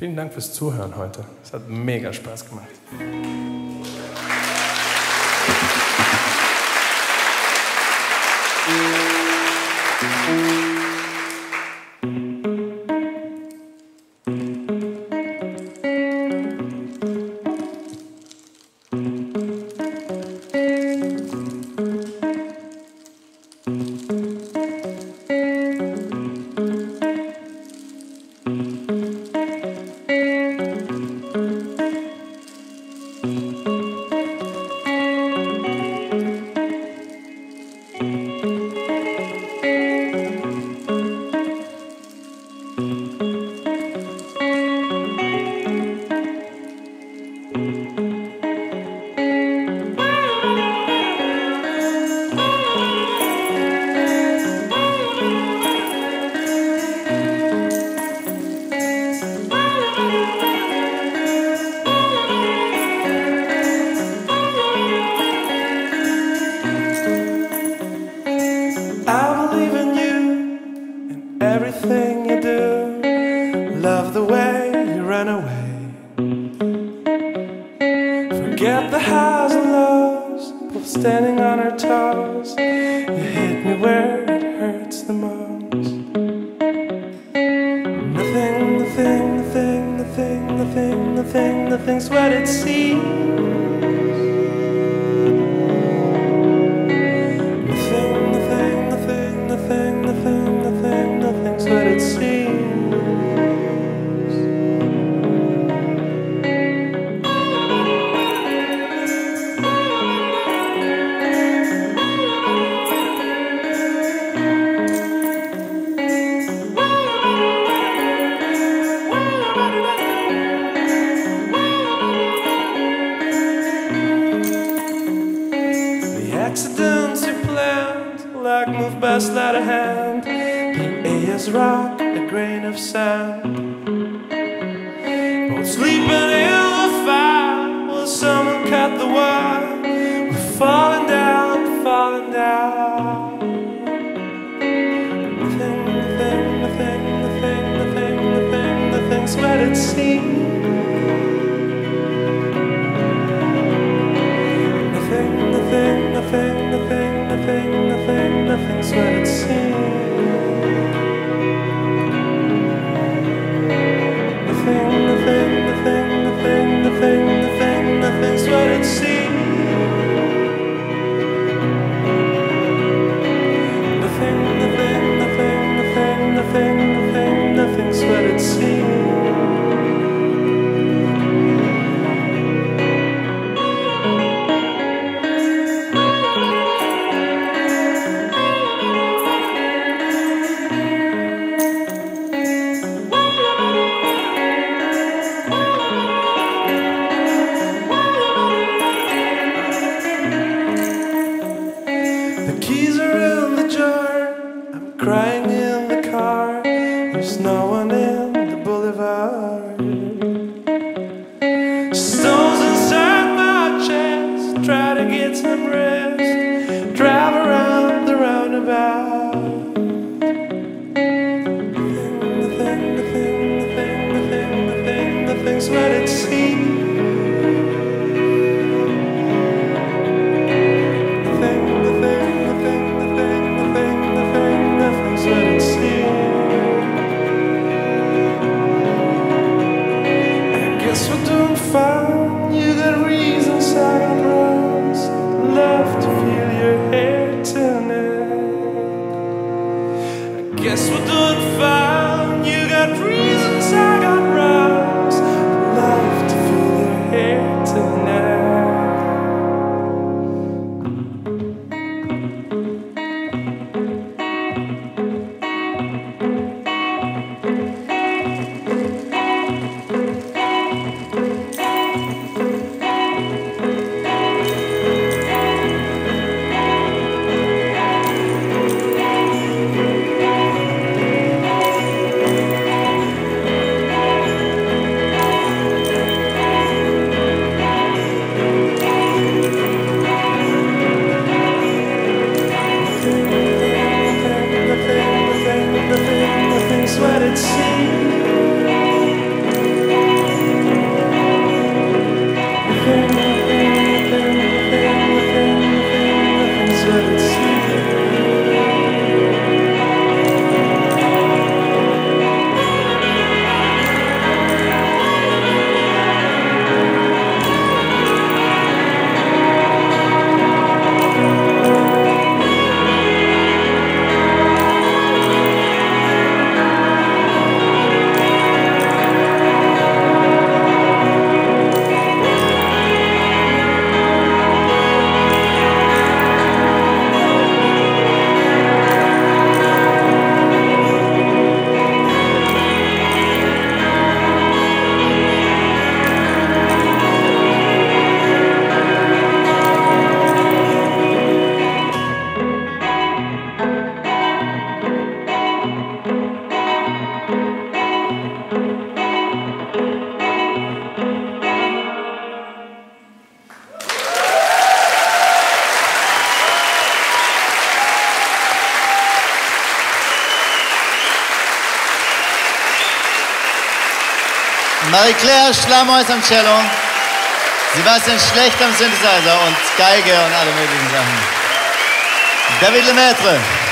Vielen Dank fürs Zuhören heute. Es hat mega Spaß gemacht. Marie-Claire Schlammhäuser am Cello, Sebastian Schlecht am Synthesizer und Geige und alle möglichen Sachen. David Lemaître.